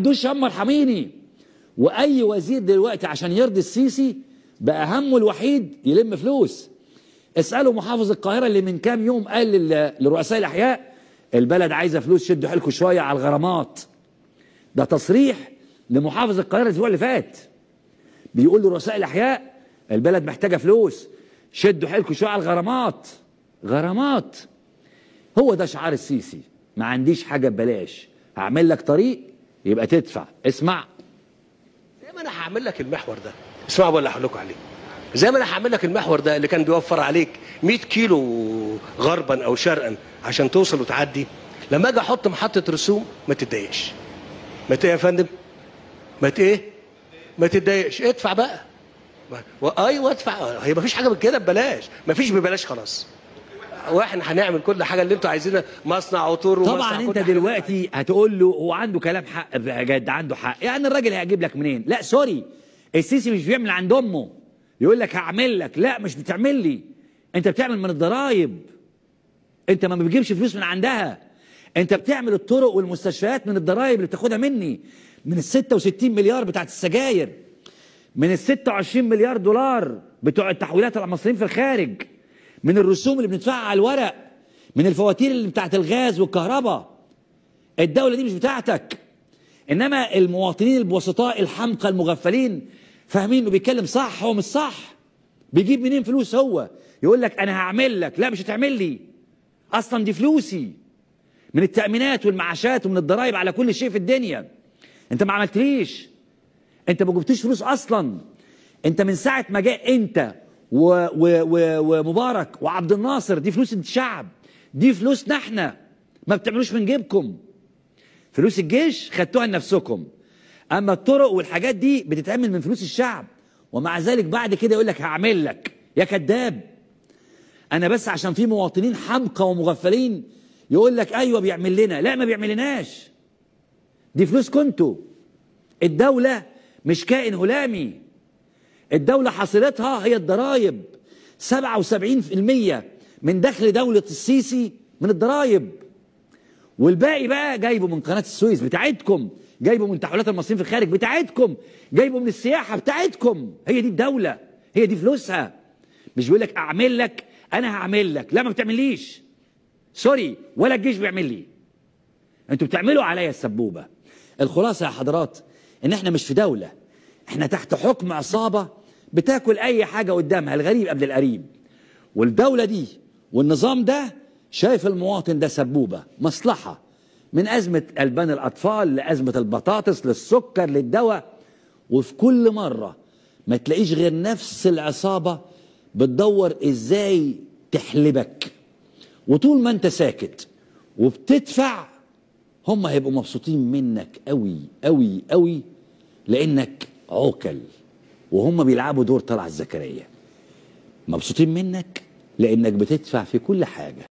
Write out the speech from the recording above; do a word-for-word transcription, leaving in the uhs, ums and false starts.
دوش يامر حميني. واي وزير دلوقتي عشان يرضي السيسي بقى همه الوحيد يلم فلوس. اسالوا محافظ القاهره اللي من كام يوم قال لرؤساء الاحياء البلد عايزه فلوس، شدوا حيلكم شويه على الغرامات. ده تصريح لمحافظ القاهره الاسبوع اللي فات بيقول لرؤساء الاحياء البلد محتاجه فلوس، شدوا حيلكم شويه على الغرامات. غرامات هو ده شعار السيسي، ما عنديش حاجه ببلاش، هعمل لك طريق يبقى تدفع. اسمع، زي ما انا هعمل لك المحور ده، اسمعوا بقى اللي هقول لكم عليه، زي ما انا هعمل لك المحور ده اللي كان بيوفر عليك مية كيلو غربا او شرقا عشان توصل وتعدي، لما اجي احط محطه رسوم ما تتضايقش. ما ايه يا فندم؟ ما ايه؟ ما تتضايقش، ادفع بقى. ايوه ادفع، هي ما فيش حاجه كده ببلاش، ما فيش ببلاش خلاص. واحنا هنعمل كل حاجه اللي انتوا عايزينها، مصنع عطور ومصنع طبعا. انت دلوقتي هتقول له هو عنده كلام حق بجد، عنده حق، يعني الراجل هيجيب لك منين؟ لا سوري، السيسي مش بيعمل عند امه، يقول لك هعمل لك، لا مش بتعمل لي، انت بتعمل من الضرايب. انت ما بتجيبش فلوس من عندها، انت بتعمل الطرق والمستشفيات من الضرايب اللي بتاخدها مني، من ال ستة وستين مليار بتاعت السجاير، من ال ستة وعشرين مليار دولار بتوع التحويلات على المصريين في الخارج، من الرسوم اللي بندفعها على الورق، من الفواتير اللي بتاعت الغاز والكهرباء. الدولة دي مش بتاعتك. إنما المواطنين البسطاء الحمقى المغفلين فاهمين إنه بيتكلم صح، هو مش صح. بيجيب منين فلوس هو؟ يقول لك أنا هعمل لك، لا مش هتعمل لي. أصلاً دي فلوسي. من التأمينات والمعاشات ومن الضرايب على كل شيء في الدنيا. أنت ما عملتليش. أنت ما جبتيش فلوس أصلاً. أنت من ساعة ما جاء أنت و ومبارك وعبد الناصر، دي فلوس الشعب، دي فلوسنا احنا، ما بتعملوش من جيبكم. فلوس الجيش خدتوها لنفسكم، اما الطرق والحاجات دي بتتعمل من فلوس الشعب. ومع ذلك بعد كده يقول لك هعمل لك. يا كذاب. انا بس عشان في مواطنين حمقى ومغفلين يقول لك ايوه بيعمل لنا، لا ما بيعملناش. دي فلوسكم انتوا. الدوله مش كائن هلامي. الدولة حصيلتها هي الضرايب. سبعة وسبعين بالمية من دخل دولة السيسي من الضرايب. والباقي بقى جايبه من قناة السويس بتاعتكم، جايبه من تحويلات المصريين في الخارج بتاعتكم، جايبه من السياحة بتاعتكم. هي دي الدولة، هي دي فلوسها. مش بيقول لك أعمل لك، أنا هعمل لك، لا ما بتعمليش. سوري، ولا الجيش بيعمل لي. أنتوا بتعملوا عليا السبوبة. الخلاصة يا حضرات إن إحنا مش في دولة، احنا تحت حكم عصابة بتاكل اي حاجة قدامها، الغريب قبل القريب. والدولة دي والنظام ده شايف المواطن ده سبوبة، مصلحة، من ازمة البان الاطفال لازمة البطاطس للسكر للدواء. وفي كل مرة ما تلاقيش غير نفس العصابة بتدور ازاي تحلبك. وطول ما انت ساكت وبتدفع هم هيبقوا مبسوطين منك قوي قوي قوي، لانك عوكل وهم بيلعبوا دور طلعت زكريا. مبسوطين منك لانك بتدفع في كل حاجه.